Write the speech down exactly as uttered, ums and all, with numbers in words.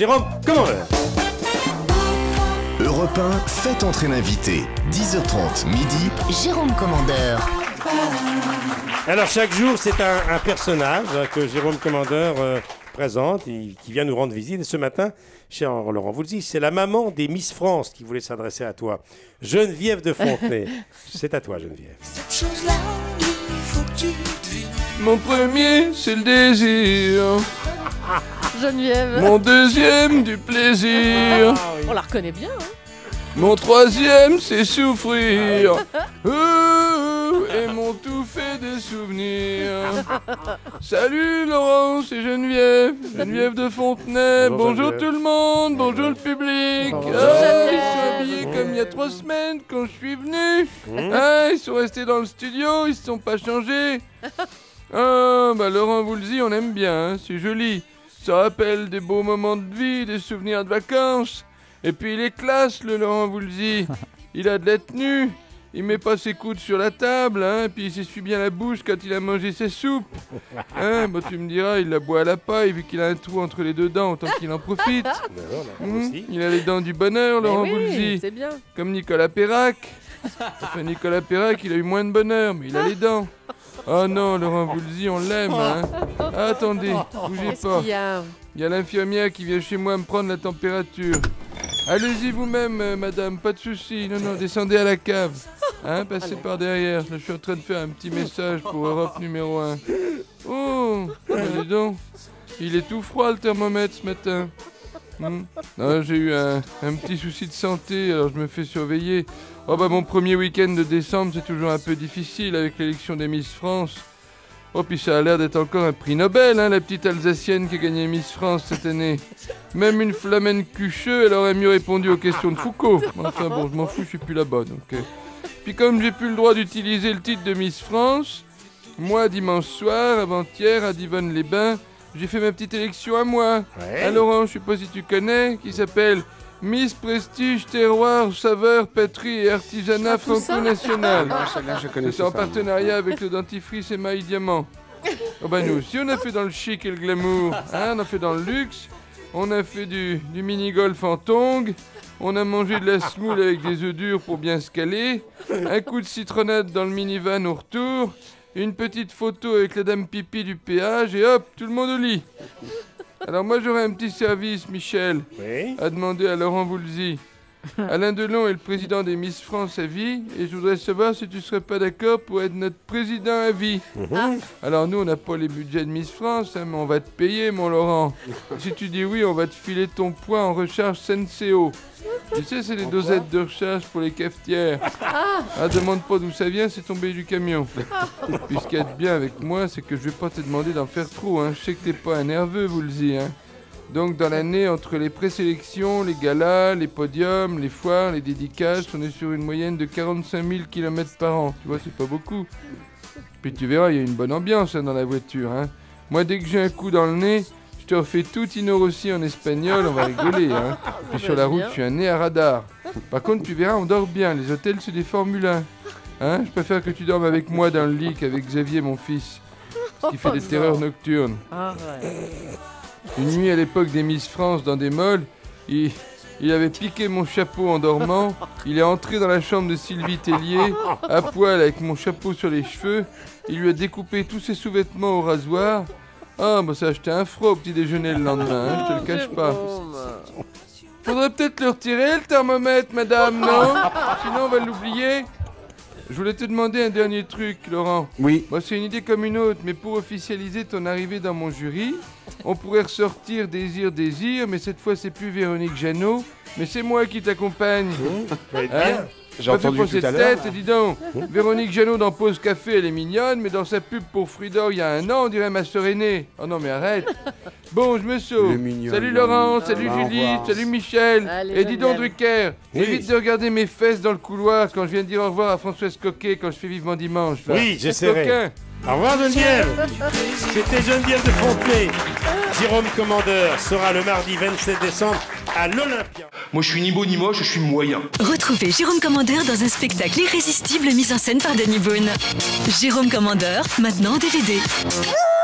Jérôme Commandeur. Europe un, faites entrer l'invité. dix heures trente, midi. Jérôme Commandeur. Alors chaque jour, c'est un, un personnage que Jérôme Commandeur euh, présente et qui vient nous rendre visite. Et ce matin, cher Laurent Voulzy, c'est la maman des Miss France qui voulait s'adresser à toi. Geneviève de Fontenay. C'est à toi, Geneviève. Cette chose-là, il faut que tu devines. Mon premier, c'est le désir. Geneviève. Mon deuxième, du plaisir. Ah, oui. On la reconnaît bien. Hein. Mon troisième, c'est souffrir. Ah, ouais. euh, et mon tout fait des souvenirs. Salut Laurent, c'est Geneviève. Geneviève de Fontenay. Bonjour, bonjour tout le monde, bonjour le public. Bonjour. Ah, ils sont habillés comme il y a trois semaines quand je suis venu. Mmh. Ah, ils sont restés dans le studio, ils se sont pas changés. Ah, bah Laurent Voulzy, on aime bien, hein, c'est joli. Ça rappelle des beaux moments de vie, des souvenirs de vacances. Et puis il est classe, le Laurent Voulzy. Il a de la tenue, il met pas ses coudes sur la table, hein, et puis il s'essuie bien la bouche quand il a mangé ses soupes. Hein, bah, tu me diras, il la boit à la paille vu qu'il a un trou entre les deux dents, autant qu'il en profite. Mmh, il a les dents du bonheur, Laurent oui, Voulzy. C'est bien. Comme Nicolas Perrac. Enfin, Nicolas Perrac, il a eu moins de bonheur, mais il a les dents. Oh non, Laurent Voulzy, on l'aime, hein. Attendez, bougez pas. Il y a l'infirmière qui vient chez moi me prendre la température. Allez-y vous-même, euh, madame, pas de soucis. Non, non, descendez à la cave. Hein, passez par derrière. Là, je suis en train de faire un petit message pour Europe numéro un. Oh, dis donc, il est tout froid le thermomètre ce matin. Hmm. Ah, j'ai eu un, un petit souci de santé, alors je me fais surveiller. Oh bah mon premier week-end de décembre, c'est toujours un peu difficile avec l'élection des Miss France. Oh puis ça a l'air d'être encore un prix Nobel, hein, la petite Alsacienne qui a gagné Miss France cette année. Même une flamène cucheux, elle aurait mieux répondu aux questions de Foucault. Enfin bon, je m'en fous, je suis plus là-bas. Donc, euh. Puis comme j'ai plus le droit d'utiliser le titre de Miss France, moi dimanche soir, avant-hier, à Divonne les Bains, j'ai fait ma petite élection à moi, ouais. à Laurent, je sais pas si tu connais, qui s'appelle Miss Prestige, terroir, saveur, patrie et artisanat franco-nationale. C'est en partenariat avec le dentifrice et My Diamond. Oh bah nous aussi on a fait dans le chic et le glamour, hein, on a fait dans le luxe, on a fait du, du mini-golf en tongs, on a mangé de la semoule avec des œufs durs pour bien se caler, un coup de citronnade dans le minivan au retour, une petite photo avec la dame pipi du péage et hop, tout le monde au lit. Alors moi j'aurais un petit service, Michel, oui à demander à Laurent Voulzy. Alain Delon est le président des Miss France à vie et je voudrais savoir si tu serais pas d'accord pour être notre président à vie. Ah. Alors nous on n'a pas les budgets de Miss France, hein, mais on va te payer mon Laurent. Si tu dis oui, on va te filer ton poids en recharge Senseo. Tu sais, c'est les dosettes de recharge pour les cafetières. Ah, ah demande pas d'où ça vient, c'est tombé du camion. Puis ce qu'il y a de bien avec moi, c'est que je vais pas te demander d'en faire trop. Hein. Je sais que t'es pas un nerveux, Voulzy. Hein. Donc dans l'année, entre les présélections, les galas, les podiums, les foires, les dédicaces, on est sur une moyenne de quarante-cinq mille kilomètres par an. Tu vois, c'est pas beaucoup. Puis tu verras, il y a une bonne ambiance hein, dans la voiture. Hein. Moi, dès que j'ai un coup dans le nez, je te refais tout Tino Rossi en espagnol, on va rigoler. Hein. Puis sur la route, je suis un nez à radar. Par contre, tu verras, on dort bien. Les hôtels, c'est des Formule un. Hein, je préfère que tu dormes avec moi dans le lit qu'avec Xavier, mon fils, qui fait des terreurs nocturnes. Ah ouais. Une nuit, à l'époque des Miss France, dans des molles, il, il avait piqué mon chapeau en dormant. Il est entré dans la chambre de Sylvie Tellier, à poil, avec mon chapeau sur les cheveux. Il lui a découpé tous ses sous-vêtements au rasoir. Ah, bah ça acheté un froid au petit déjeuner le lendemain, hein, je te le cache pas. Faudrait peut-être le retirer, le thermomètre, madame, non? Sinon, on va l'oublier. Je voulais te demander un dernier truc, Laurent. Oui. Bah, c'est une idée comme une autre, mais pour officialiser ton arrivée dans mon jury, on pourrait ressortir Désir, Désir, mais cette fois, c'est plus Véronique Jeannot, mais c'est moi qui t'accompagne. Mmh, hein? J'ai entendu tout à l'heure. Tête, dis donc. Véronique Jeannot dans Pause Café, elle est mignonne, mais dans sa pub pour Frido, il y a un an, on dirait ma sœur aînée. Oh non, mais arrête. Bon, je me sauve. Salut Laurent, salut ah, Julie, salut Michel. Allez, et dis donc, Drucker, oui. évite de regarder mes fesses dans le couloir quand je viens de dire au revoir à Françoise Coquet quand je fais vivement dimanche. Là. Oui, j'essaierai. Au revoir Geneviève. C'était Geneviève de Fontenay. Jérôme Commandeur sera le mardi vingt-sept décembre à l'Olympia. Moi je suis ni beau ni moche, je suis moyen. Retrouvez Jérôme Commandeur dans un spectacle irrésistible mis en scène par Danny Boone. Jérôme Commandeur, maintenant en D V D.